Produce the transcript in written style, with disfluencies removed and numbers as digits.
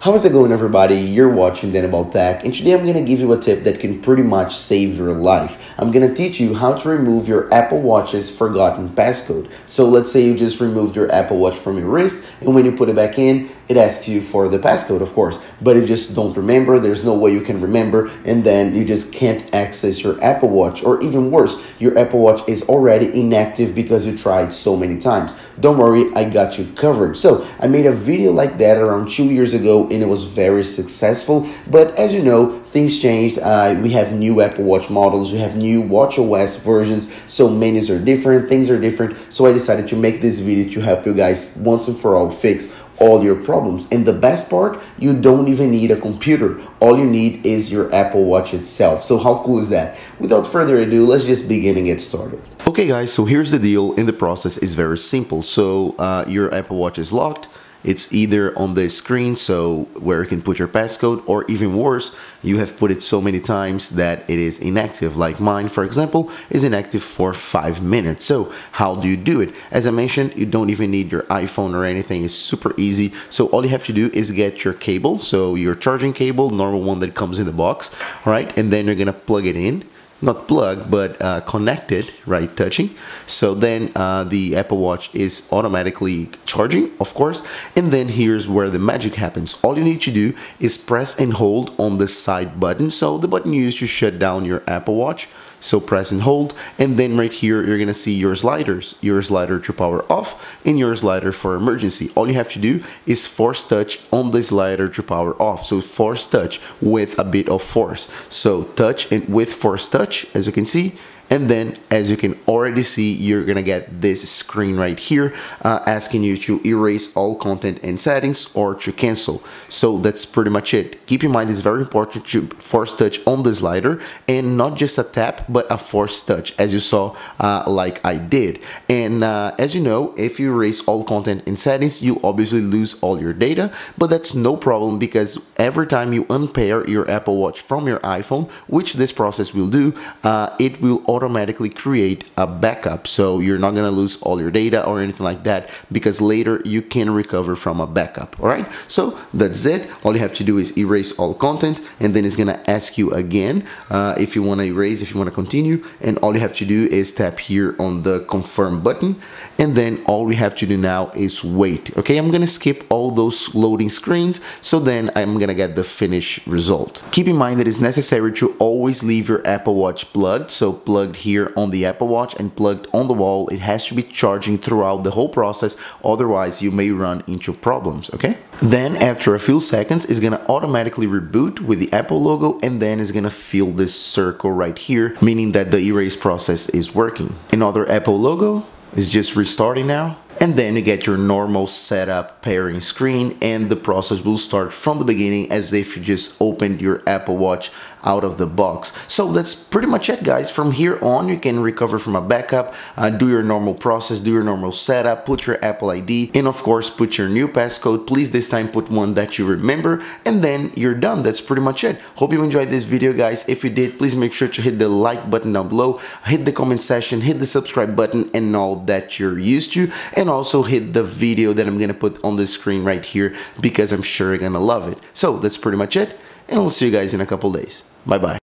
How's it going, everybody? You're watching Daniel About Tech, and today I'm going to give you a tip that can pretty much save your life. I'm going to teach you how to remove your Apple Watch's forgotten passcode. So let's say you just removed your Apple Watch from your wrist, and when you put it back in, it asks you for the passcode, of course, but you just don't remember. There's no way you can remember, and then you just can't access your Apple Watch, or even worse, your Apple Watch is already inactive because you tried so many times. Don't worry, I got you covered. So I made a video like that around 2 years ago, and it was very successful. But as you know, things changed. We have new Apple Watch models, we have new watchOS versions, so menus are different, things are different. So I decided to make this video to help you guys once and for all fix all your problems. And the best part, you don't even need a computer. All you need is your Apple Watch itself. So how cool is that? Without further ado, let's just begin and get started. Okay guys, so here's the deal, and the process is very simple. So your Apple Watch is locked. It's either on the screen, so where you can put your passcode, or even worse, you have put it so many times that it is inactive. Like mine, for example, is inactive for 5 minutes. So how do you do it? As I mentioned, you don't even need your iPhone or anything. It's super easy. So all you have to do is get your cable, so your charging cable, normal one that comes in the box, right? And then you're gonna plug it in. Not plug, but connect it, right, touching. So then the Apple Watch is automatically charging, of course. And then here's where the magic happens. All you need to do is press and hold on the side button. So the button used to shut down your Apple Watch. So press and hold, and then right here you're gonna see your sliders, your slider to power off and your slider for emergency. All you have to do is force touch on the slider to power off. So force touch with a bit of force. So touch and with force touch, as you can see. And then, as you can already see, you're gonna get this screen right here asking you to erase all content and settings or to cancel. So that's pretty much it. Keep in mind, it's very important to force touch on the slider, and not just a tap, but a force touch, as you saw, like I did. And as you know, if you erase all content and settings, you obviously lose all your data, but that's no problem, because every time you unpair your Apple Watch from your iPhone, which this process will do, it will automatically create a backup. So you're not gonna lose all your data or anything like that, because later you can recover from a backup. All right, so that's it. All you have to do is erase all content, and then it's gonna ask you again if you wanna erase, if you wanna continue, and all you have to do is tap here on the confirm button, and then all we have to do now is wait. Okay, I'm gonna skip all those loading screens, so then I'm gonna get the finished result. Keep in mind that it's necessary to always leave your Apple Watch plugged, so plug here on the Apple Watch and plugged on the wall. It has to be charging throughout the whole process, otherwise you may run into problems, okay? Then after a few seconds, it's gonna automatically reboot with the Apple logo, and then it's gonna fill this circle right here, meaning that the erase process is working. Another Apple logo is just restarting now. And then you get your normal setup pairing screen, and the process will start from the beginning as if you just opened your Apple Watch out of the box. So that's pretty much it, guys. From here on, you can recover from a backup, do your normal process, do your normal setup, put your Apple ID, and of course, put your new passcode. Please this time put one that you remember, and then you're done. That's pretty much it. Hope you enjoyed this video, guys. If you did, please make sure to hit the like button down below, hit the comment section, hit the subscribe button, and all that you're used to. And also hit the video that I'm gonna put on the screen right here, because I'm sure you're gonna love it. So that's pretty much it, and I'll see you guys in a couple days. Bye bye.